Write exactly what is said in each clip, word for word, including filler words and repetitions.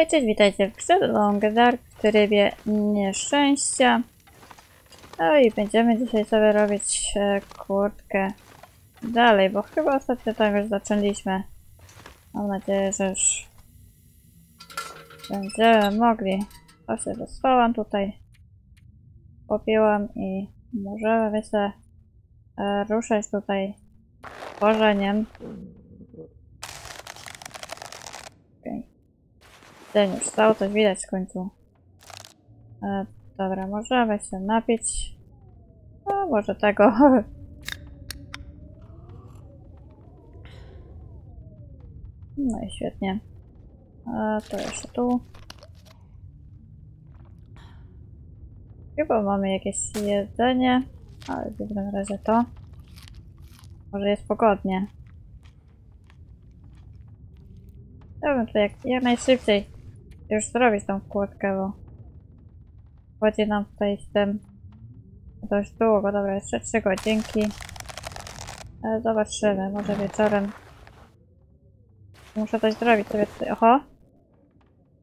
Hej, cześć, witajcie w The Long Dark w trybie nieszczęścia. No i będziemy dzisiaj sobie robić e, kurtkę dalej, bo chyba ostatnio tak już zaczęliśmy. Mam nadzieję, że już będziemy mogli. O, się wysłałam tutaj. Popiłam i możemy się e, ruszać tutaj korzeniem. Ten już stało, coś widać w końcu. E, dobra, możemy się napić. No, może tego. No i świetnie. E, to jeszcze tu. Chyba mamy jakieś jedzenie. Ale w każdym razie to. Może jest pogodnie. Chciałbym to jak, jak najszybciej już zrobić tą kłódkę, bo chodzi nam tutaj z tym dość długo. Dobra, jeszcze trzy godzinki. Zobaczymy, może wieczorem. Muszę coś zrobić sobie tutaj. Oho!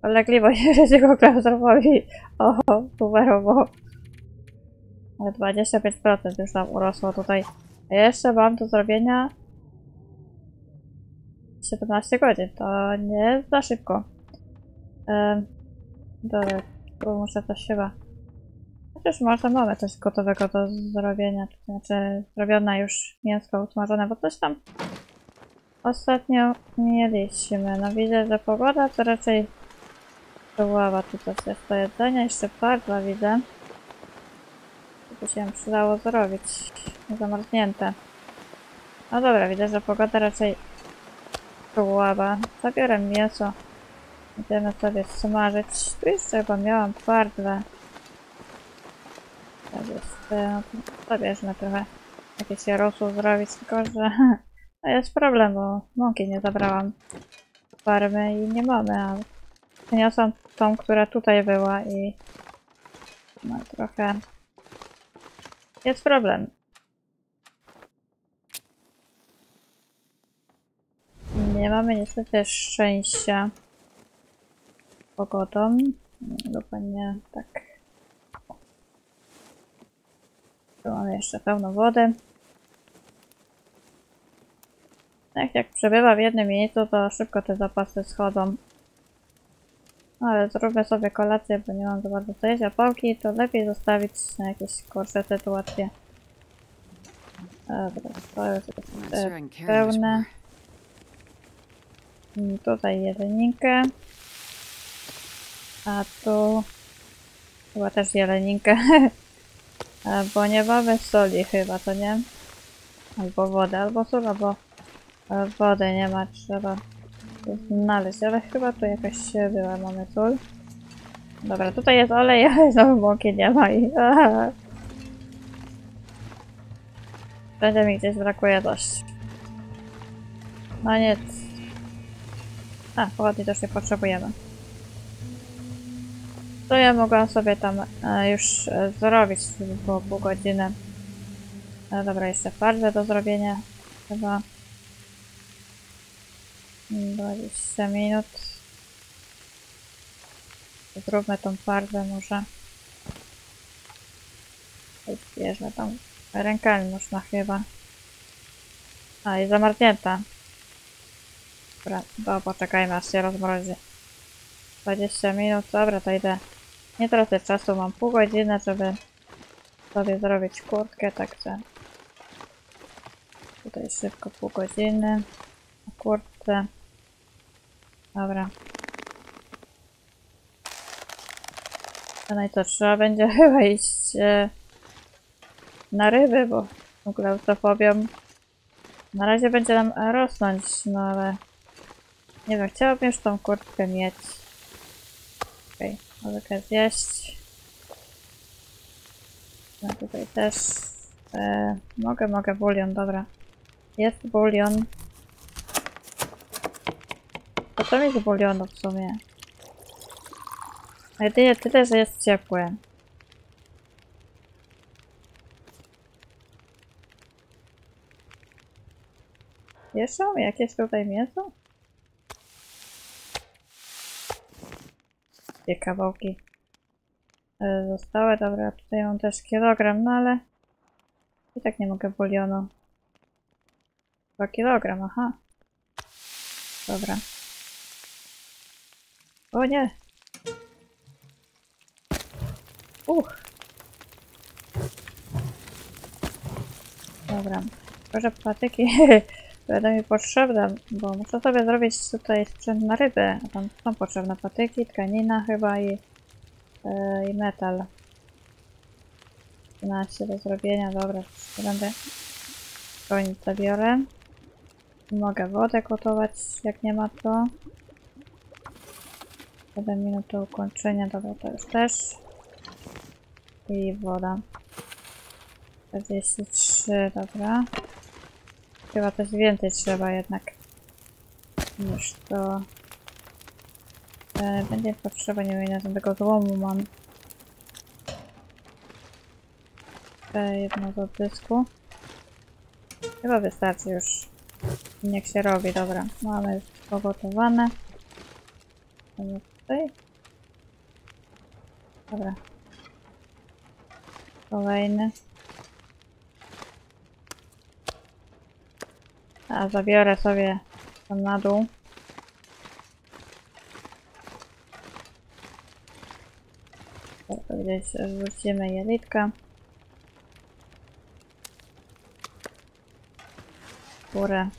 Ulegliwość się go klaustrofobii. Oho, numerowo. dwadzieścia pięć procent już nam urosło tutaj. A jeszcze mam do zrobienia siedemnaście godzin. To nie jest za szybko. Ehm, dobra, tu muszę coś chyba... Chociaż może mamy coś gotowego do zrobienia, znaczy zrobione już mięsko usmażone, bo coś tam ostatnio mieliśmy. No widzę, że pogoda to raczej była, tu coś jest do jedzenia, jeszcze pardła widzę. To się przydało zrobić, zamarznięte. No dobra, widzę, że pogoda raczej była, zabiorę mięso. Będziemy sobie smażyć. Tu jeszcze chyba miałam twardle. Tak jest. No zabierzmy trochę. Jakieś jarosło zrobić, tylko że no jest problem, bo mąki nie zabrałam z farmy i nie mamy, a przyniosłam tą, która tutaj była i no trochę jest problem. Nie mamy niestety szczęścia. Pogodą. Dokładnie tak. Tu mamy jeszcze pełno wody. Tak jak przebywa w jednym miejscu, to szybko te zapasy schodzą. Ale zróbmy sobie kolację, bo nie mam za bardzo co jeść, a pałki to lepiej zostawić na jakieś gorsze sytuacje. Dobra, to już jest pełne. I tutaj jeleninkę. A tu chyba też jeleninkę, bo nie mamy soli chyba, to nie? Albo wodę, albo sól, albo wody nie ma, trzeba znaleźć, ale chyba tu jakaś była, mamy sól. Dobra, tutaj jest olej, ale znowu mąki nie ma i... Będzie mi gdzieś brakuje dość. No nic. A, pochodni też nie potrzebujemy. To ja mogłam sobie tam e, już e, zrobić po pół godziny. E, dobra, jeszcze parę do zrobienia. Chyba dwadzieścia minut. Zróbmy tą parę może. Bierzmy tam rękami można chyba. A i zamarznięta. Dobra, bo poczekajmy aż się rozmrozi. dwadzieścia minut, dobra, to idę. Nie tracę czasu, mam pół godziny, żeby sobie zrobić kurtkę, także tutaj szybko pół godziny na kurtce. Dobra. No i to trzeba będzie chyba iść e, na ryby, bo w ogóle klaustrofobią na razie będzie nam rosnąć, no ale nie wiem, chciałabym już tą kurtkę mieć. Okej, okay, mogę zjeść. No tutaj też... E, mogę, mogę bulion, dobra. Jest bulion. To co mi z bulionu w sumie? A jedynie tyle, że jest ciepłe. Jeszcze mam jakieś tutaj mięso? dwie kawałki zostały. Dobra, tutaj mam też kilogram, no ale i tak nie mogę bulionu. Dwa kilogram, aha. Dobra. O nie! Uch! Dobra, może patyki będą mi potrzebne, bo muszę sobie zrobić tutaj sprzęt na rybę, a tam są potrzebne patyki, tkanina chyba i, yy, i metal. trzynaście do zrobienia, dobra, będę koń zabiorę. Mogę wodę gotować, jak nie ma to. siedem minut do ukończenia, dobra, to już też. I woda. dwadzieścia trzy, dobra. Chyba coś więcej trzeba jednak. Już to... E, będzie potrzeba, nie wiem, na tego złomu mam. E, jedno z odzysku. Chyba wystarczy już. Niech się robi, dobra. Mamy już pogotowane. Tutaj. Dobra. Kolejny. A zabiorę sobie tam na dół. To gdzieś wrzucimy jelitka. Górę.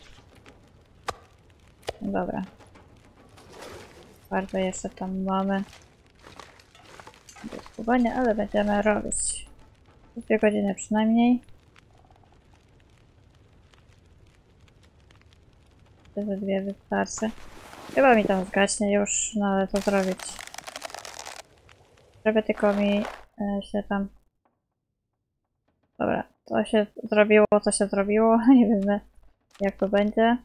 Dobra. Bardzo jeszcze tam mamy do skuwania, ale będziemy robić. Dwie godziny przynajmniej. Te dwie wystarczy. Chyba mi tam zgaśnie już, no ale to zrobić. Żeby tylko mi e, się tam... Dobra, to się zrobiło, co się zrobiło. Nie wiem, jak to będzie.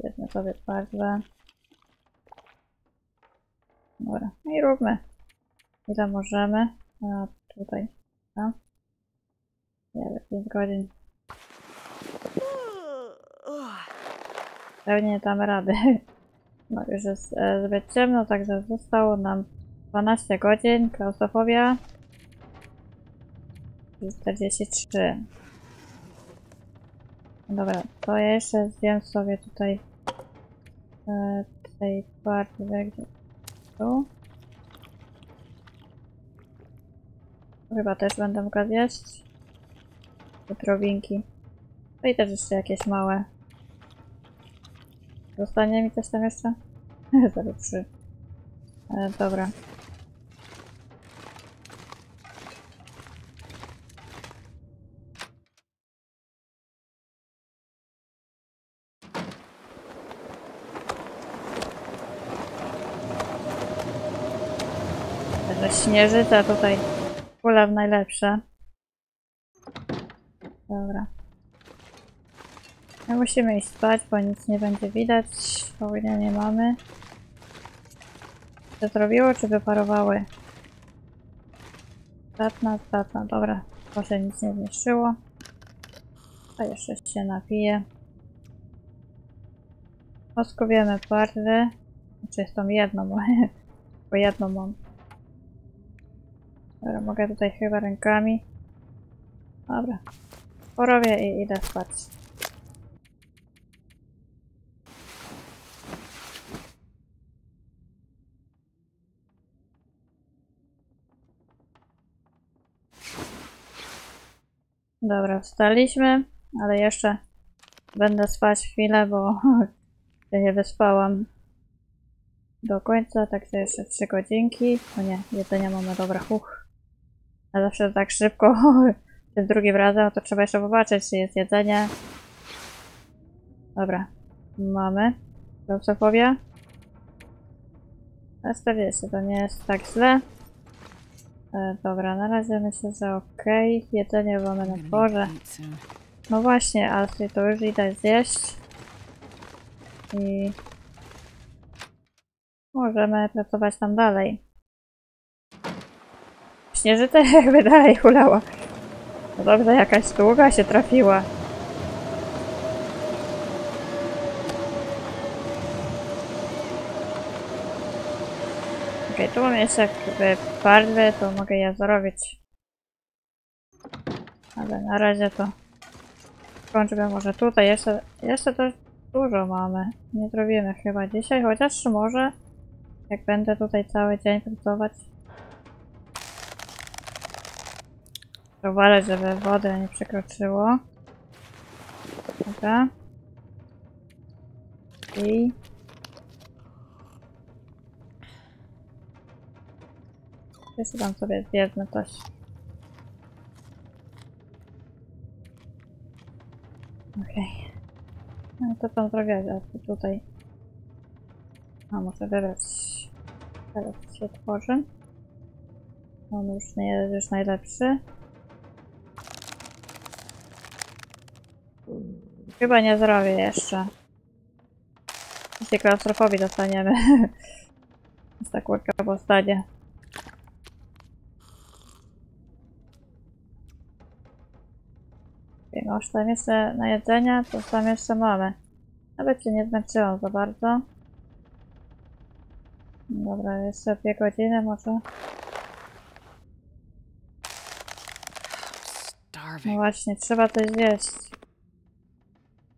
Zjedmy sobie bardzo. Dobra, i róbmy. Ile możemy? A tutaj. A? Nie wiem, pięć godzin. Pewnie nie damy rady. No już jest e, zbyt ciemno, także zostało nam dwanaście godzin. Klaustrofobia. czterdzieści trzy. Dobra, to ja jeszcze zjem sobie tutaj e, tej partii, gdzie tu. Chyba też będę mogła zjeść. Te drobinki. No i też jeszcze jakieś małe. Zostanie mi coś tam jeszcze? Zaraz trzy. E, dobra. Śnieżyca tutaj, kula w najlepsze. Dobra. No musimy iść spać, bo nic nie będzie widać. Ogólnie nie mamy. Co zrobiło, czy wyparowały? Statna, statna, dobra. To się nic nie zniszczyło. A jeszcze się napije. Oskubiemy party. Znaczy tą jedną, bo jedną mam. Dobra, mogę tutaj chyba rękami. Dobra. Porobię i idę spać. Dobra, wstaliśmy, ale jeszcze będę spać chwilę, bo się nie wyspałam do końca, także jeszcze trzy godzinki. O nie, jedzenia mamy, dobra, huch. A zawsze tak szybko, tym drugim razem, to trzeba jeszcze popatrzeć, czy jest jedzenie. Dobra, mamy. Dobrze powiem. czterdzieści, to nie jest tak źle. E, dobra, na razie myślę, że okej. Okay. Jedzenie mamy na porze. No właśnie, ale to już idę zjeść. I... możemy pracować tam dalej. Śnieżyca jakby dalej hulała. No dobrze, jakaś długa się trafiła. Okej, okay, tu mam jeszcze jakby barwę, to mogę ja zrobić. Ale na razie to kończmy może tutaj. Jeszcze, jeszcze też dużo mamy. Nie zrobimy chyba dzisiaj, chociaż może jak będę tutaj cały dzień pracować. Uważać, żeby wody nie przekroczyło. Dobra. I... jeszcze tam sobie zjedzmy coś. Okej. No to tam zrobię, a tutaj... a muszę wybrać... teraz się tworzy. On już nie jest już najlepszy. Chyba nie zrobię jeszcze. Jeśli klaustrofobii dostaniemy. Jest tak łatwo w ostadzie. Już tam jeszcze na jedzenie, to tam jeszcze mamy. Nawet się nie zmęczyłam za bardzo. Dobra, jeszcze dwie godziny może. No właśnie, trzeba coś zjeść.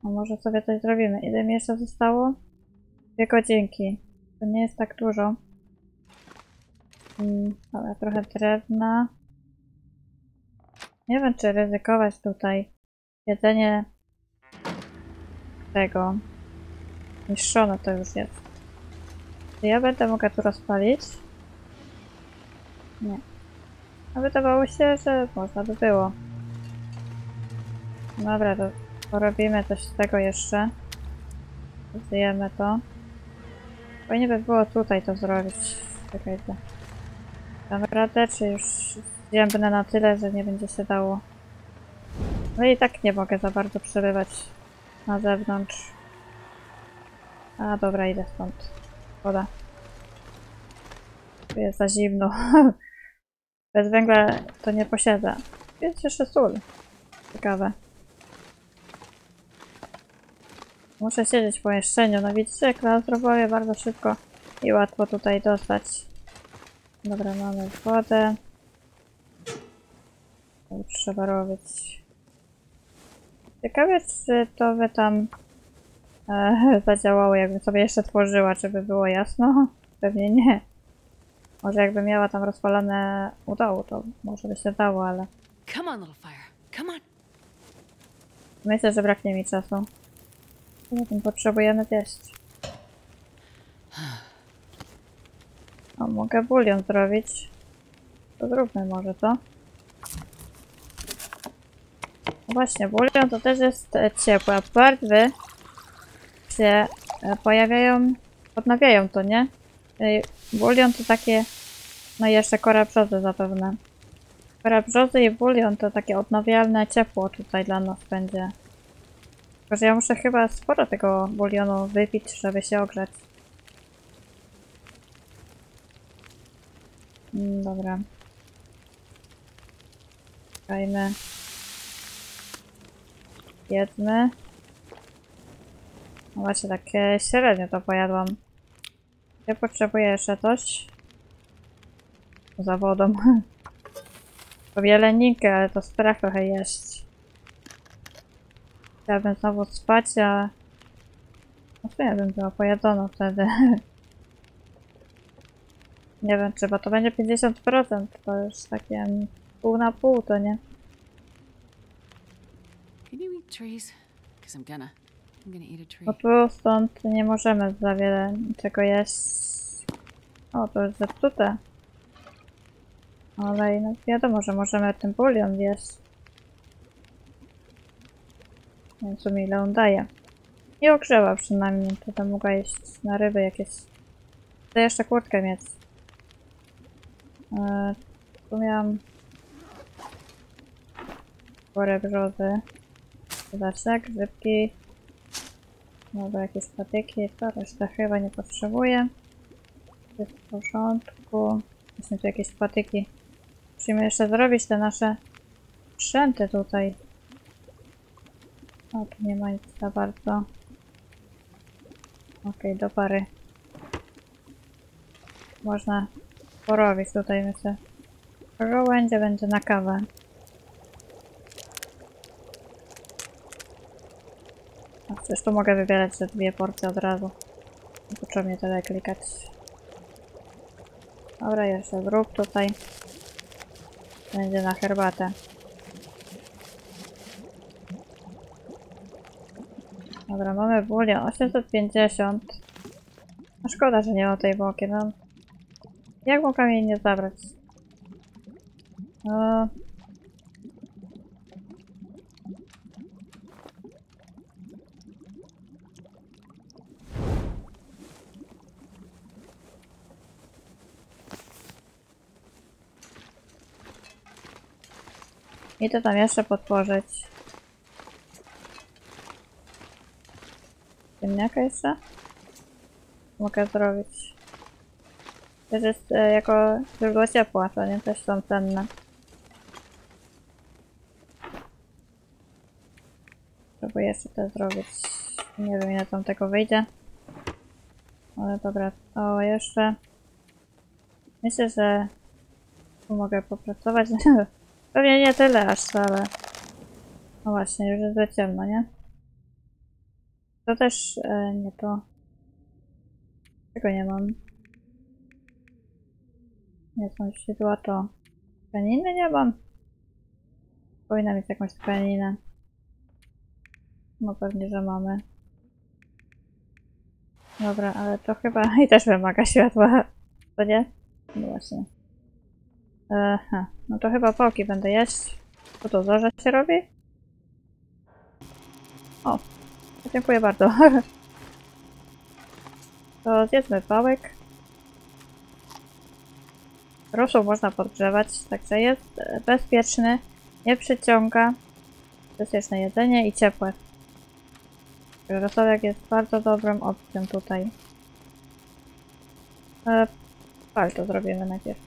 No może sobie coś zrobimy. Ile mi jeszcze zostało? Dwie godzinki. To nie jest tak dużo. Hmm, ale trochę drewna. Nie wiem, czy ryzykować tutaj jedzenie tego. Niszczone to już jest. Czy ja będę mogła tu rozpalić? Nie. A wydawało się, że można by było. Dobra, to porobimy coś z tego jeszcze. Zjemy to. Fajnie by było tutaj to zrobić. Czekajcie. Dam radę, czy już zjemnę na tyle, że nie będzie się dało. No i tak nie mogę za bardzo przebywać na zewnątrz. A dobra, idę stąd. Woda. Tu jest za zimno. Bez węgla to nie posiada. Jest jeszcze sól. Ciekawe. Muszę siedzieć w pomieszczeniu. No widzicie, klaustrofobię bardzo szybko i łatwo tutaj dostać. Dobra, mamy wodę. To trzeba robić. Ciekawe, czy to by tam e, zadziałało, jakbym sobie jeszcze tworzyła, żeby było jasno? Pewnie nie. Może jakby miała tam rozpalone u dołu, to może by się dało, ale... myślę, że braknie mi czasu. Potrzebujemy jeść. O, mogę bulion zrobić. To zróbmy może to. Właśnie, bulion to też jest ciepłe, a barwy się pojawiają, odnawiają to, nie? Bulion to takie, no jeszcze kora brzozy zapewne. Kora brzozy i bulion to takie odnawialne ciepło tutaj dla nas będzie. Tylko że ja muszę chyba sporo tego bulionu wypić, żeby się ogrzać. Dobra. Czekajmy. Jedmy. No właśnie, takie średnio to pojadłam. Ja potrzebuję jeszcze coś. Za wodą. To jeleninkę, ale to strach trochę jeść. Chciałabym znowu spać, ale... no to ja bym była pojadona wtedy. Nie wiem, czy, bo to będzie pięćdziesiąt procent. To już takie pół na pół, to nie? Bo tu stąd nie możemy za wiele niczego jeść. O, to jest zepsute. Ale no wiadomo, że możemy ten bulion jeść. Nie wiem w sumie, ile on daje. Nie ogrzewa przynajmniej, to tam mogła jeść na ryby jakieś. Chcę jeszcze kurtkę mieć. Eee, tu miałam... korę brzozy. Zaczek, grzybki. Dobra, jakieś patyki. To reszta chyba nie potrzebuję. Jest w porządku. Właśnie tu jakieś patyki. Musimy jeszcze zrobić te nasze sprzęty tutaj. O, tu nie ma nic za bardzo. Okej, do pary. można porobić tutaj, myślę. Żołędzie będzie na kawę. A przecież tu mogę wybierać te dwie porcje od razu. Nie potrzebnie tyle klikać. Dobra, jeszcze wróg tutaj. Będzie na herbatę. Dobra, mamy bulion osiemset pięćdziesiąt. A szkoda, że nie o tej bokiem. No. Jak mogłam jej nie zabrać? No. I to tam jeszcze podpożyć. Ziemniaka jeszcze? Mogę zrobić. To jest e, jako źródło ciepła, to nie też są cenne. Próbuję jeszcze to zrobić. Nie wiem, ile tam tego wyjdzie. Ale dobra, o jeszcze. Myślę, że tu mogę popracować. Pewnie nie tyle aż wcale. No właśnie, już jest za ciemno, nie? To też e, nie to. Tego nie mam. Nie są sidła to. Tkaniny nie mam. Powinna mieć jakąś tkaninę. No pewnie, że mamy. Dobra, ale to chyba i też wymaga światła. To nie? No właśnie. Aha, no to chyba pałki będę jeść. Co to zorze się robi? O, dziękuję bardzo. To zjedzmy pałek. Rosół można podgrzewać, także jest bezpieczny, nie przyciąga. Bezpieczne jedzenie i ciepłe. Rosołek jest bardzo dobrą opcją tutaj. E, pal to zrobimy najpierw.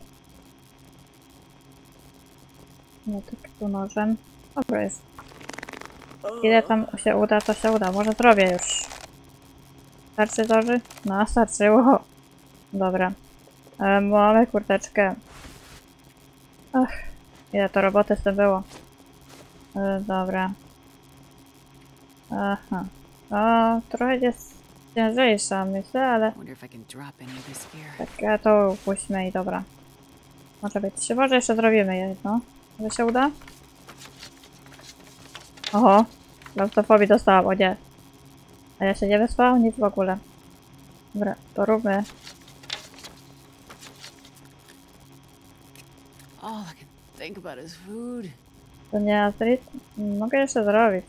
No tak tu nożem. Dobra jest. Ile tam się uda, to się uda. Może zrobię już. Starczy doży? No, starczyło. Dobra. E, mamy kurteczkę. Ach, ile to roboty sobie było. E, dobra. Aha. O, trochę jest ciężejsza, myślę, ale... Tak, ja to puśćmy i dobra. Może być. Może jeszcze zrobimy jedno. Może się uda? Oho, klaustofobii dostałam, o nie. A ja się nie wyspałam? Nic w ogóle. Dobra, to róbmy. To nie Astrid? Mogę jeszcze zrobić.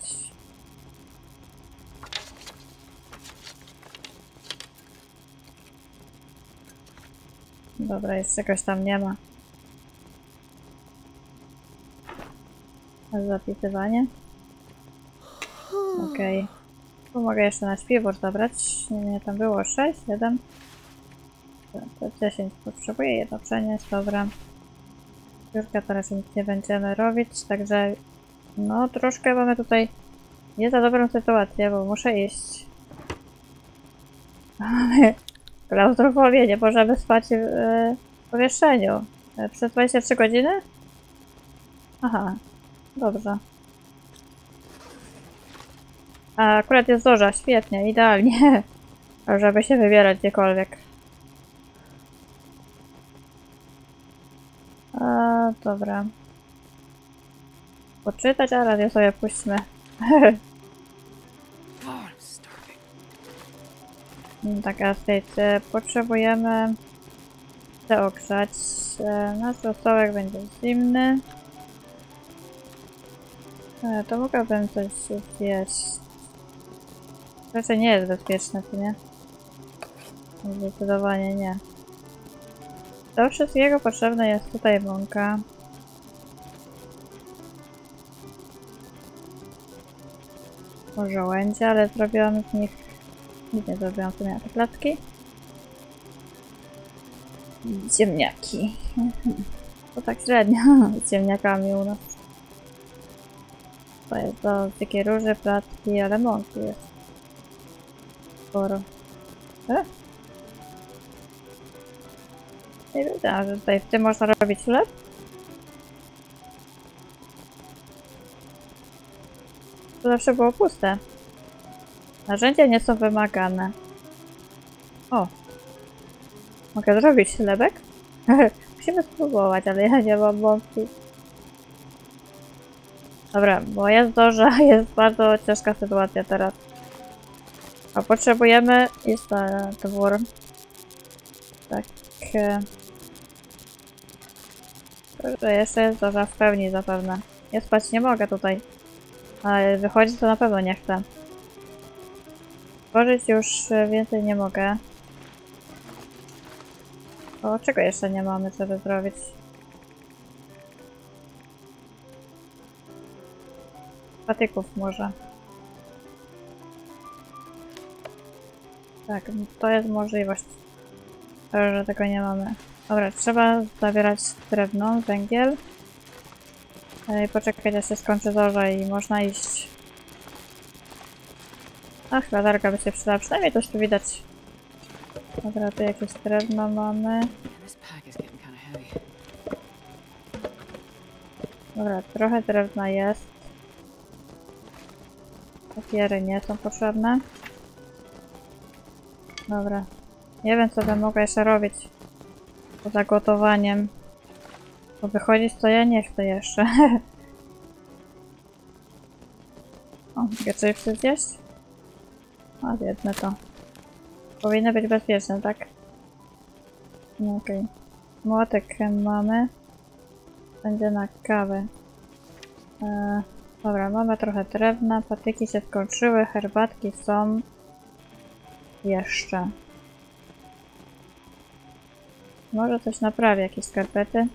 Dobra, jest czegoś tam nie ma. Zapisywanie. Okej. Okay. Tu mogę jeszcze na śpiwór zabrać. Nie, nie, tam było sześć, siedem. To dziesięć potrzebuję, jedno przenieść, dobra. Piórka teraz nic nie będziemy robić, także... No, troszkę mamy tutaj nie za dobrą sytuację, bo muszę iść. Mamy klaustrofobię, nie możemy spać w e, powieszeniu. E, przez dwadzieścia trzy godziny? Aha. Dobrze. A akurat jest zorza, świetnie, idealnie. Żeby się wybierać gdziekolwiek. A, dobra. Poczytać, a radio sobie puśćmy. Tak, a słuchajcie, potrzebujemy się ogrzać. Nasz stołek będzie zimny. To mogłabym coś zjeść. Raczej nie jest bezpieczne, to nie? Zdecydowanie nie. Do wszystkiego potrzebna jest tutaj mąka. Żołędzie, ale zrobiłam z nich... Nic nie zrobiłam, to miałam te klatki. Ziemniaki. To tak średnio z ziemniakami u nas. To jest do dzikiej róży, placki, ale mąki jest sporo. E? Nie wiedziałam, że tutaj w tym można robić chleb. To zawsze było puste. Narzędzia nie są wymagane. O! Mogę zrobić chlebek? Musimy spróbować, ale ja nie mam mąki. Dobra, bo jest duża, jest bardzo ciężka sytuacja teraz. A potrzebujemy... jest dwór. Tak... Że jeszcze jest duża w pełni zapewne. Ja spać nie mogę tutaj. Ale wychodzić to na pewno nie chcę. Tworzyć już więcej nie mogę. O, czego jeszcze nie mamy, żeby zrobić? Patyków może. Tak, to jest możliwość, że tego nie mamy. Dobra, trzeba zabierać drewno, węgiel. I poczekać, aż się skończy zorza i można iść. Ach, latarka by się przydała, przynajmniej coś tu widać. Dobra, tu jakieś drewno mamy. Dobra, trochę drewna jest. Papiery nie są potrzebne. Dobra. Nie wiem, co bym mogła jeszcze robić poza gotowaniem. Bo wychodzić to ja nie chcę jeszcze. O, mogę coś jeszcze zjeść? A, zjedne to. Powinno być bezpieczne, tak? No okej. Okay. Młotek mamy. Będzie na kawę. Eee, dobra, mamy trochę drewna. Patyki się skończyły, herbatki są. Jeszcze. Może coś naprawię, jakieś skarpety.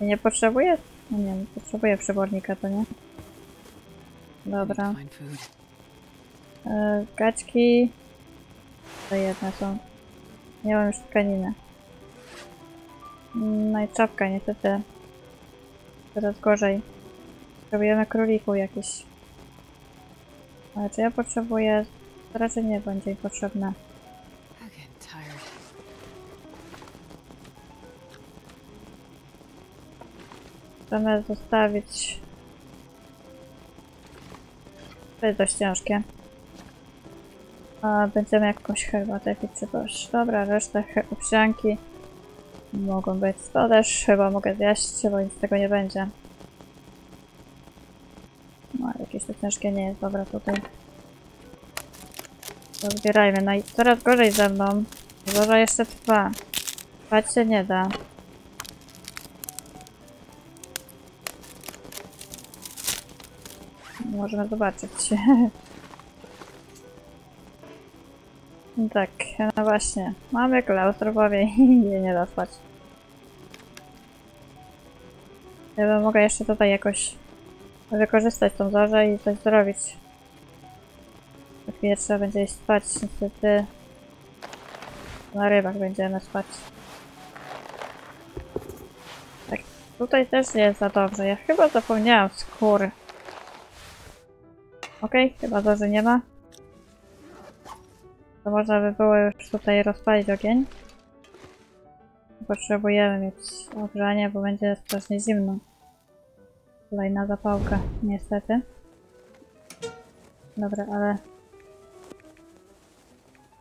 Nie potrzebuję? No nie, nie potrzebuję przebornika, to nie? Dobra. E, kaczki... To jedne są. Nie mam już tkaniny. No i czapka, niestety. Coraz gorzej. Potrzebujemy królików jakiś. Ale czy ja potrzebuję... To raczej nie będzie mi potrzebne. Chcemy zostawić... To jest dość ciężkie. A będziemy jakąś herbatę pić czy coś. Dobra, resztę owsianki mogą być. To też chyba mogę zjeść, bo nic z tego nie będzie. No, jakieś to ciężkie nie jest. Dobra, tutaj. To zbierajmy. No i coraz gorzej ze mną. Zorza jeszcze trwa. Spać się nie da. Możemy zobaczyć. Tak, no właśnie. Mamy klaustrofobię i nie, nie da spać. Ja bym mogła jeszcze tutaj jakoś wykorzystać tą zorzę i coś zrobić. Tak chwilę trzeba będzie iść spać, niestety. Na rybach będziemy spać. Tak, tutaj też nie jest za dobrze. Ja chyba zapomniałam skóry. Okej, okay, chyba zorzy nie ma. To można by było już tutaj rozpalić ogień. Potrzebujemy mieć ogrzanie, bo będzie strasznie zimno. Kolejna zapałka, niestety. Dobra, ale...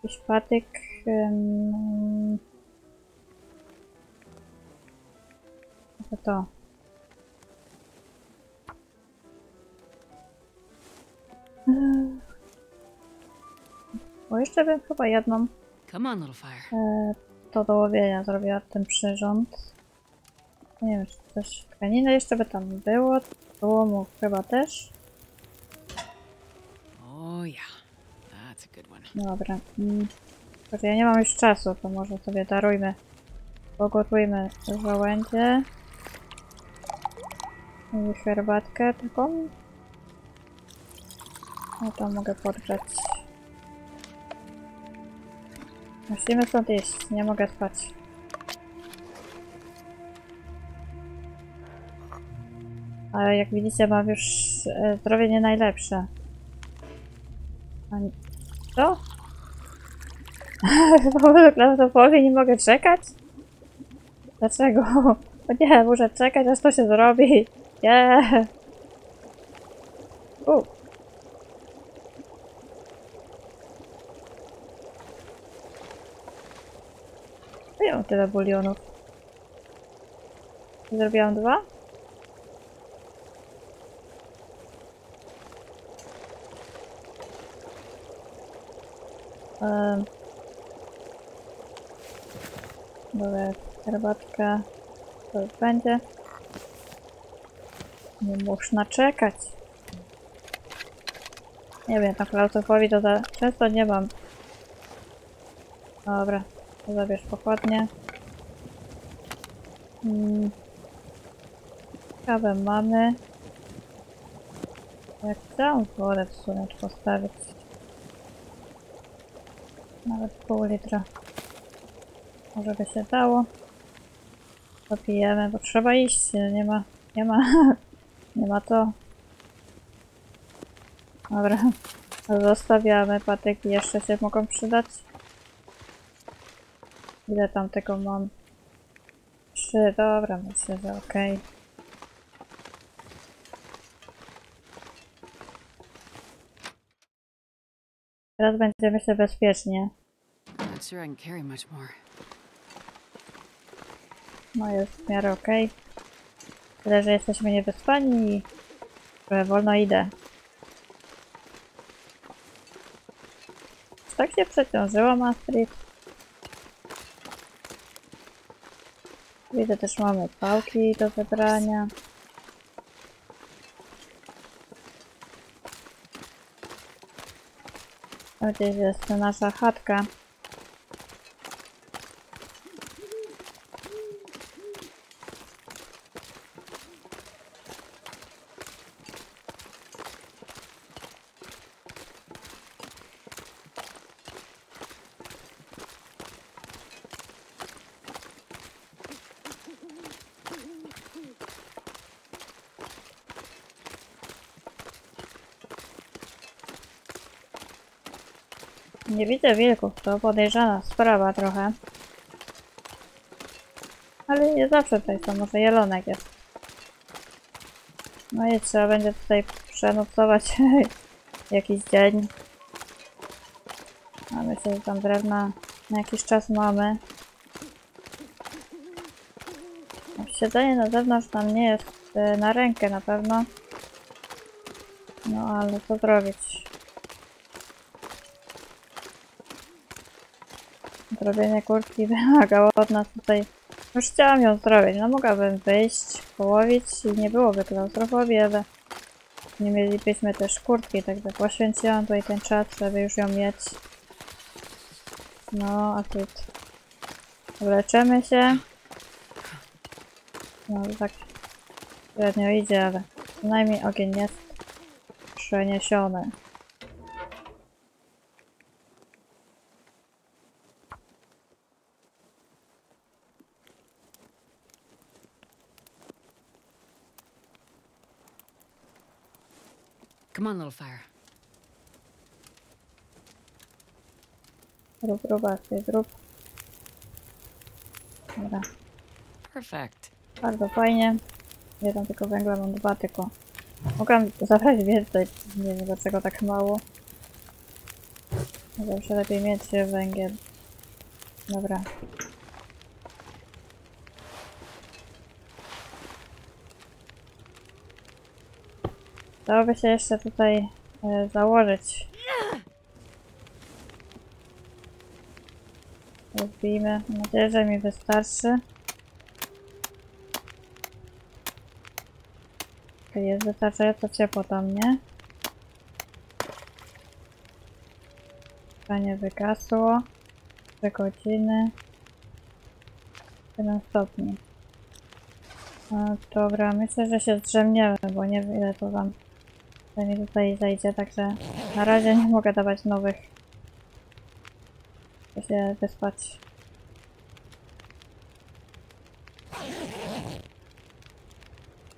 Jakiś patyk... Um... To to. Bo jeszcze bym chyba jedną e, to do łowienia zrobiła ten przyrząd. Nie wiem, czy też tkanina jeszcze by tam było. Złomu chyba też. Dobra. Ja nie mam już czasu, to może sobie darujmy. Pogotujmy żołędzie. I herbatkę taką. No to mogę podgrzać. Musimy stąd iść, nie mogę spać. Ale jak widzicie, mam już zdrowie nie najlepsze. Ani... Co? Na to powie, nie mogę czekać? Dlaczego? O nie, muszę czekać, aż to się zrobi. Nie. U. Ja mam tyle bulionów. Zrobiłam dwa? Um. Dobra, herbatka. To już będzie. Nie można czekać. Nie wiem, tak klausofobii to za często nie mam. Dobra, to zabierz pokładnie. Hmm. Kawę mamy. Jak całą wodę w sumie postawić. Nawet pół litra. Może by się dało. Popijemy, bo trzeba iść. Nie ma, nie ma, nie ma to. Dobra, zostawiamy. Patyki jeszcze się mogą przydać. Ile tam tego mam? Trzy, dobra, myślę, że okej. Teraz będziemy się bezpiecznie. No jest w miarę okej. Okay. Tyle, że jesteśmy niewyspani i trochę wolno idę. Tak się przeciążyła Maastricht. Widzę, też mamy pałki do wybrania. Gdzieś jest nasza chatka. Nie widzę wilków, to podejrzana sprawa trochę. Ale nie zawsze tutaj są, może jelonek jest. No i trzeba będzie tutaj przenocować jakiś dzień. A myślę, że tam drewna na jakiś czas mamy. Siedzenie na zewnątrz nam nie jest na rękę na pewno. No ale co zrobić? Robienie kurtki wymagało od nas tutaj. Już chciałam ją zrobić. No mogłabym wyjść, połowić i nie byłoby klaustrofobii, ale nie mielibyśmy też kurtki, także poświęciłam tutaj ten czas, żeby już ją mieć. No a tu wleczymy się. No tak średnio idzie, ale przynajmniej ogień jest przeniesiony. Come on, little fire. Zrób, zrób, akcję, zrób. Dobra. Perfect. Bardzo fajnie. Ja tam tylko węgla mam dwa tylko. Mogłam zabrać więcej. Nie wiem dlaczego tak mało. Zawsze lepiej mieć węgiel. Dobra. Dałoby się jeszcze tutaj y, założyć. Rozbijmy. Mam nadzieję, że mi wystarczy. Jest wystarczająco ciepło tam, nie? Panie wygasło. trzy godziny. siedem stopni. No, dobra, myślę, że się zdrzemniemy, bo nie wiem ile to wam. To mi tutaj zajdzie, także na razie nie mogę dawać nowych. Muszę się wyspać.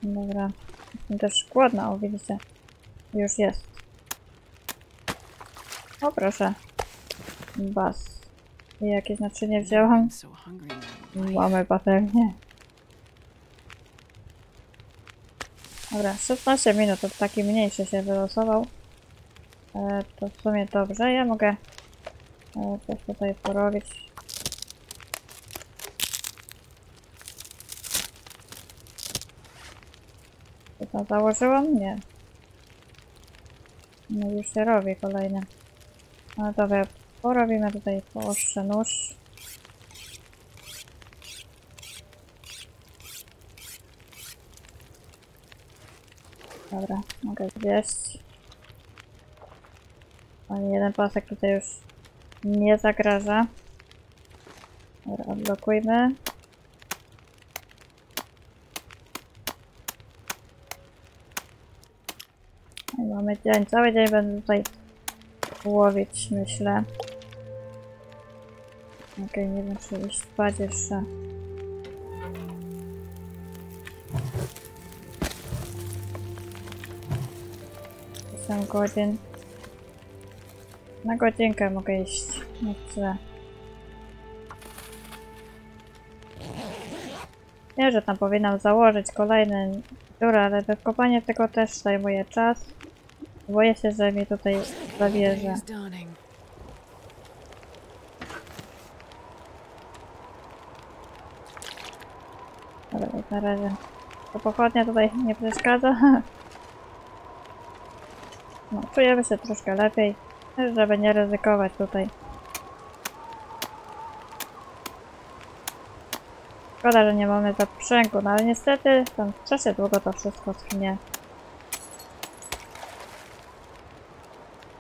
Dobra, jestem też głodna, o widzicie. Już jest. O proszę. Bas. Jakie znaczenie wzięłam? Mamy patelnię. Dobra, szesnaście minut, to taki mniejszy się wylosował. E, to w sumie dobrze, ja mogę e, coś tutaj porobić. Czy to założyłam? Nie. No już się robi kolejne. No dobra, porobimy tutaj ostrzy nóż. Dobra, mogę zjeść. Ani jeden pasek tutaj już nie zagraża. Dobra, odblokujmy. I mamy dzień. Cały dzień będę tutaj łowić, myślę. Okej, nie wiem, czy już spać jeszcze. Godzin. Na godzinkę mogę iść, nie chcę. Nie, że tam powinnam założyć kolejne dziury, ale wykopanie tego też zajmuje czas. Boję się, że mi tutaj zabierze. Ale na razie to pochodnia tutaj nie przeszkadza. No, czujemy się troszkę lepiej, żeby nie ryzykować tutaj. Szkoda, że nie mamy zaprzęgu, no ale niestety w tym czasie długo to wszystko schnie.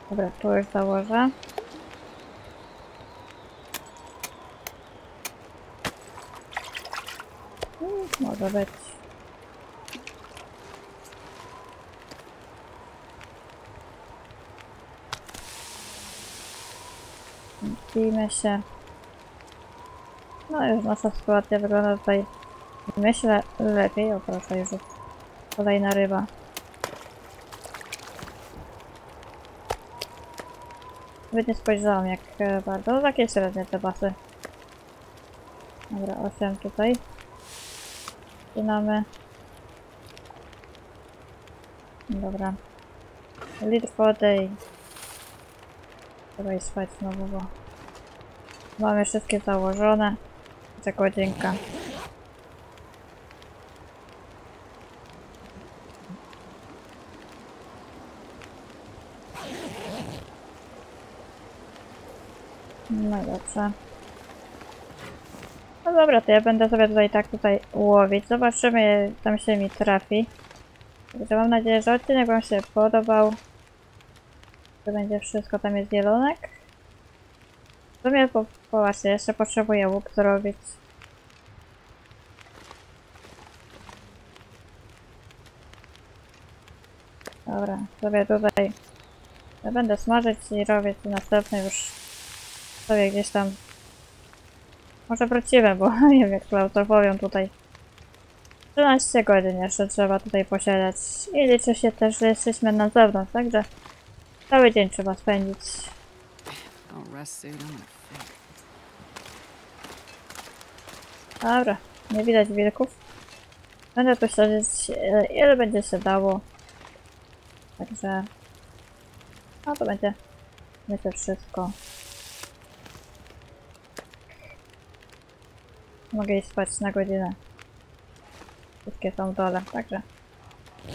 Dobra, tu już założę. Hmm, może być. Bijmy się. No już nasza sytuacja wygląda tutaj, myślę, lepiej. O proszę, już kolejna ryba. Nawet nie spojrzałam jak bardzo, takie średnie te basy. Dobra, osiem tutaj. Wcinamy. Dobra. Litr wody. Trzeba i spać znowu, bo mamy wszystkie założone. Za godzinka. No dobrze. No dobra, to ja będę sobie tutaj tak tutaj łowić. Zobaczymy, tam się mi trafi. Także mam nadzieję, że odcinek wam się podobał. To będzie wszystko, tam jest zielonek. W sumie po, po właśnie jeszcze potrzebuję łuk zrobić. Dobra, sobie tutaj ja będę smażyć i robić następny już sobie gdzieś tam. Może wrócimy, bo nie wiem jak klaustrofobią tutaj. trzynaście godzin jeszcze trzeba tutaj posiadać. I liczy się też, że jesteśmy na zewnątrz, także cały dzień trzeba spędzić. Dobra, nie widać wilków. Będę tu śledzić ile, ile będzie się dało. Także... No to będzie... Myślę wszystko. Mogę iść spać na godzinę. Wszystkie są w dole, także...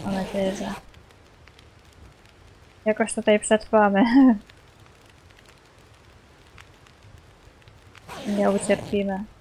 Mam nadzieję, że... Jakoś tutaj przetrwamy. Nie ucierpimy.